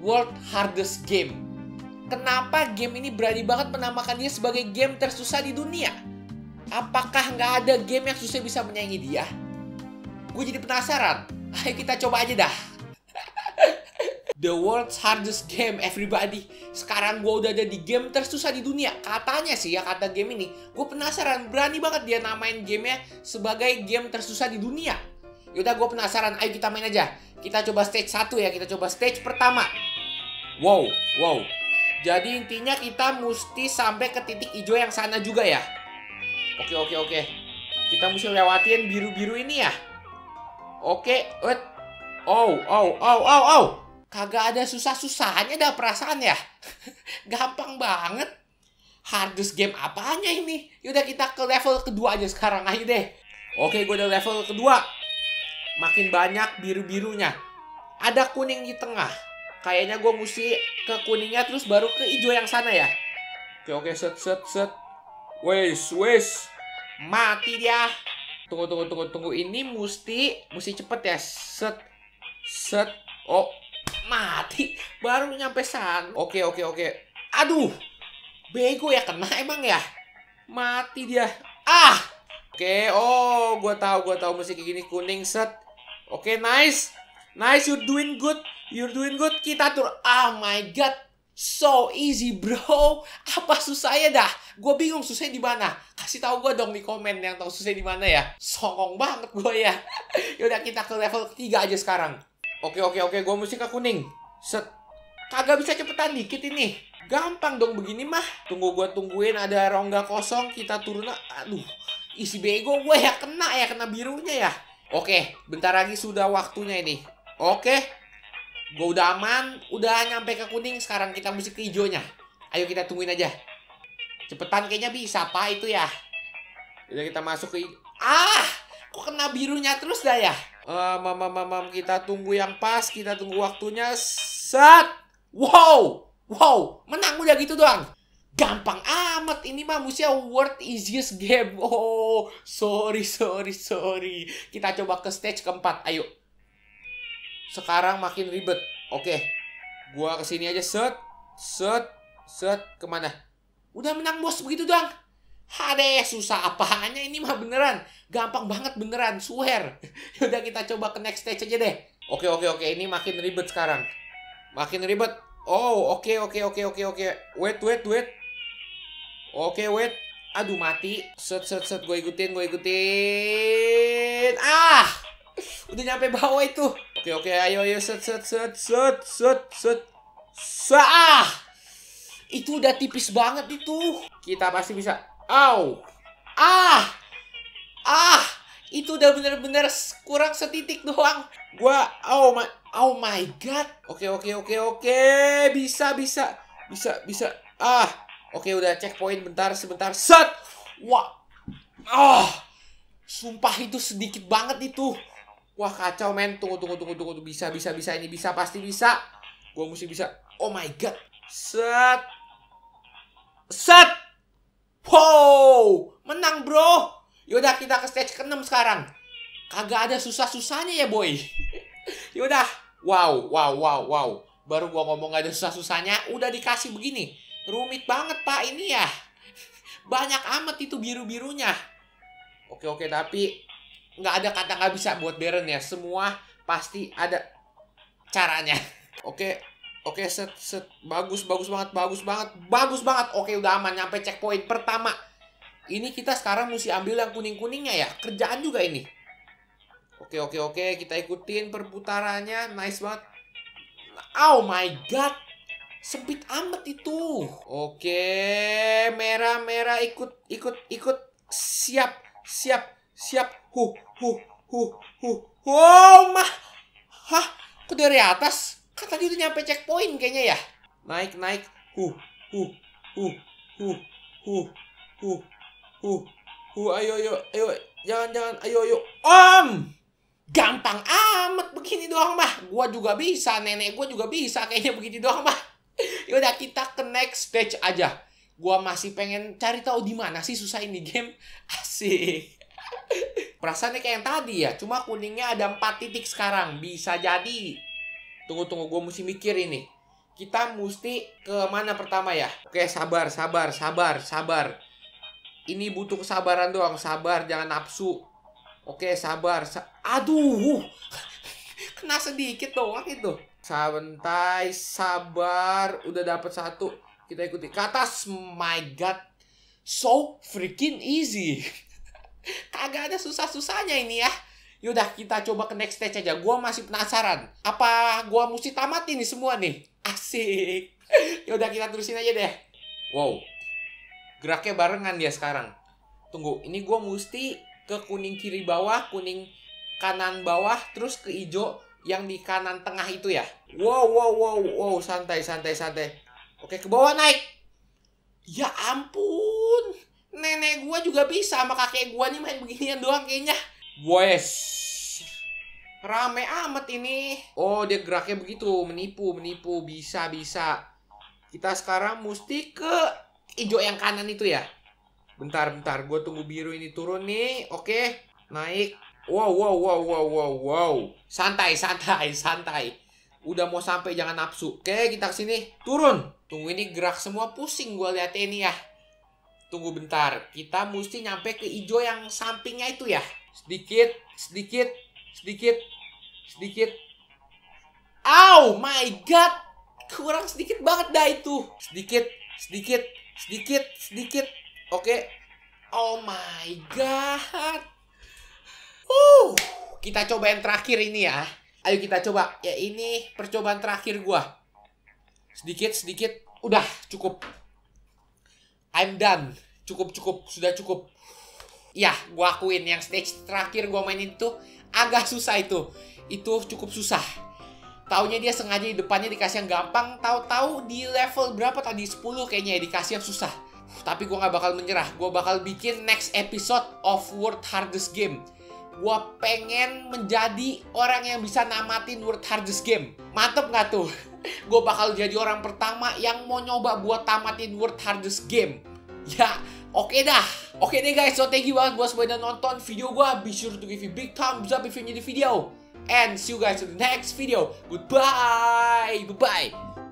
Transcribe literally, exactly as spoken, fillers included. World's Hardest Game. Kenapa game ini berani banget menamakannya sebagai game tersusah di dunia? Apakah nggak ada game yang susah bisa menyaingi dia? Gue jadi penasaran. Ayo kita coba aja dah. The World's Hardest Game, everybody. Sekarang gue udah ada di game tersusah di dunia. Katanya sih ya, kata game ini. Gue penasaran, berani banget dia namain gamenya sebagai game tersusah di dunia. Yaudah, gue penasaran. Ayo kita main aja. Kita coba stage satu ya. Kita coba stage pertama. Wow, wow. Jadi intinya kita mesti sampai ke titik hijau yang sana juga ya. Oke, oke, oke. Kita mesti lewatin biru-biru ini ya. Oke, wait. Oh, oh, oh, oh, oh. Kagak ada susah-susahnya dah perasaan ya. Gampang banget. Hardest game apanya ini? Yaudah kita ke level kedua aja sekarang. Ayo deh. Oke, gue udah level kedua. Makin banyak biru-birunya. Ada kuning di tengah. Kayaknya gue mesti ke kuningnya terus baru ke hijau yang sana ya. Oke, oke, set, set, set. Wes, wes. Mati dia. Tunggu, tunggu, tunggu, tunggu. Ini mesti, mesti cepet ya. Set, set. Oh, mati. Baru nyampe sana. Oke, oke, oke. Aduh. Bego ya, kena emang ya. Mati dia. Ah. Oke, oh. Gue tahu, gue tahu mesti kayak gini. Kuning, set. Oke, nice. Nice, you're doing good. You're doing good. Kita tur. Oh my god, so easy bro. Apa susahnya dah? Gue bingung susahnya di mana. Kasih tahu gue dong di komen yang tahu susahnya di mana ya. Songong banget gue ya. Yaudah kita ke level ketiga aja sekarang. Oke oke oke, gue mesti ke kuning. Set. Kagak bisa cepetan dikit ini. Gampang dong begini mah. Tunggu gue tungguin ada rongga kosong. Kita turun. Aduh, isi bego gue ya, kena ya, kena birunya ya. Oke, bentar lagi sudah waktunya ini. Oke. Gue udah aman, udah nyampe ke kuning, sekarang kita mesti ke hijaunya. Ayo kita tungguin aja. Cepetan kayaknya bisa, Pak, itu ya. Udah kita masuk ke... Ah! Kok kena birunya terus dah ya? Uh, mam, mam, mam, kita tunggu yang pas, kita tunggu waktunya. Set! Wow! Wow! Menang udah gitu doang. Gampang amat ini mah, musia world easiest game. Oh, sorry, sorry, sorry. Kita coba ke stage keempat, ayo. Sekarang makin ribet. Oke. Gua kesini aja. Set. Set. Set. Kemana? Udah menang bos. Begitu doang. Hadeh. Susah apaannya ini mah beneran. Gampang banget beneran. Swear. Yaudah kita coba ke next stage aja deh. Oke oke oke. Ini makin ribet sekarang. Makin ribet. Oh oke oke oke oke oke. Wait wait wait. Oke wait. Aduh mati. Set set set. Gue ikutin. Gue ikutin. Ah. Udah nyampe bawah itu. Oke oke ayo ayo set set set set set set sah. Itu udah tipis banget itu. Kita pasti bisa. Au. Ah. Ah. Itu udah bener-bener kurang setitik doang. Gua oh my oh my god. Oke oke oke oke bisa bisa bisa bisa. Ah. Oke udah checkpoint bentar sebentar set. Wah. Ah. Sumpah itu sedikit banget itu. Wah kacau men, tunggu tunggu tunggu tunggu bisa bisa bisa ini bisa pasti bisa, gua mesti bisa. Oh my god, set, set, wow, menang bro. Yaudah kita ke stage keenam sekarang, kagak ada susah susahnya ya boy. Yaudah, wow wow wow wow, baru gua ngomong gak ada susah susahnya, udah dikasih begini, rumit banget pak ini ya, banyak amat itu biru birunya. Oke oke tapi nggak ada kata nggak bisa buat Baron ya. Semua pasti ada caranya. Oke. Oke set set. Bagus bagus banget. Bagus banget. Bagus banget. Oke udah aman. Nyampe checkpoint pertama. Ini kita sekarang mesti ambil yang kuning-kuningnya ya. Kerjaan juga ini. Oke oke oke. Kita ikutin perputarannya. Nice banget. Oh my god. Sempit amat itu. Oke. Merah merah ikut ikut ikut. Siap siap siap. Huh, huh, huh, huh. Wow, mah. Hah, kok dari atas? Kan tadi udah nyampe checkpoint kayaknya ya. Naik, naik. Huh, huh, huh, huh, huh, huh, huh, huh. Ayo, ayo, ayo. Jangan, jangan. Ayo, ayo. Om! Gampang amat begini doang, mah. Gua juga bisa, nenek gua juga bisa. Kayaknya begini doang, mah. Yaudah, kita ke next stage aja. Gua masih pengen cari tahu di mana sih susah ini game. Asik. Perasaannya kayak yang tadi ya. Cuma kuningnya ada empat titik sekarang. Bisa jadi. Tunggu-tunggu gue mesti mikir ini. Kita mesti ke mana pertama ya? Oke, sabar, sabar, sabar, sabar. Ini butuh kesabaran doang. Sabar, jangan nafsu. Oke, sabar. Sa Aduh, kena sedikit doang itu. Santai, sabar. Udah dapet satu. Kita ikuti ke atas. My God, so freaking easy. Kagak ada susah-susahnya ini ya. Yaudah, kita coba ke next stage aja. Gua masih penasaran. Apa gua mesti tamat ini semua nih? Asik. Yaudah, kita terusin aja deh. Wow, geraknya barengan ya sekarang. Tunggu, ini gue mesti ke kuning kiri bawah, kuning kanan bawah, terus ke hijau yang di kanan tengah itu ya. Wow, wow, wow, wow, santai, santai, santai. Oke, ke bawah naik. Ya ampun, nenek gue juga bisa sama kakek gue nih main beginian doang kayaknya. Wes, rame amat ini. Oh, dia geraknya begitu, menipu, menipu, bisa, bisa. Kita sekarang mesti ke hijau yang kanan itu ya. Bentar, bentar, gue tunggu biru ini turun nih. Oke, naik. Wow, wow, wow, wow, wow, wow. Santai, santai, santai. Udah mau sampai, jangan nafsu. Oke, kita kesini, turun. Tunggu, ini gerak semua, pusing gue liatnya ini ya. Tunggu bentar, kita mesti nyampe ke hijau yang sampingnya itu ya. Sedikit, sedikit, sedikit, sedikit. Oh my God, kurang sedikit banget dah itu. Sedikit, sedikit, sedikit, sedikit. Oke. Oh my God. Uh, kita coba yang terakhir ini ya. Ayo kita coba. Ya, ini percobaan terakhir gua. Sedikit, sedikit. Udah, cukup. I'm done. Cukup, cukup. Sudah cukup. Ya, gua akuin yang stage terakhir gua mainin itu agak susah itu. Itu cukup susah. Taunya dia sengaja di depannya dikasih yang gampang. Tahu-tahu di level berapa tadi? sepuluh kayaknya dikasih yang susah. Tapi gue gak bakal menyerah. Gue bakal bikin next episode of World's Hardest Game. Gue pengen menjadi orang yang bisa namatin World's Hardest Game. Mantep gak tuh? Gue bakal jadi orang pertama yang mau nyoba buat tamatin World's Hardest Game. Ya, oke okay dah. Oke okay deh guys, so thank you banget buat semua yang nonton video gue. Be sure to give you big thumbs up if you enjoy the video. And see you guys in the next video. Goodbye. Bye-bye.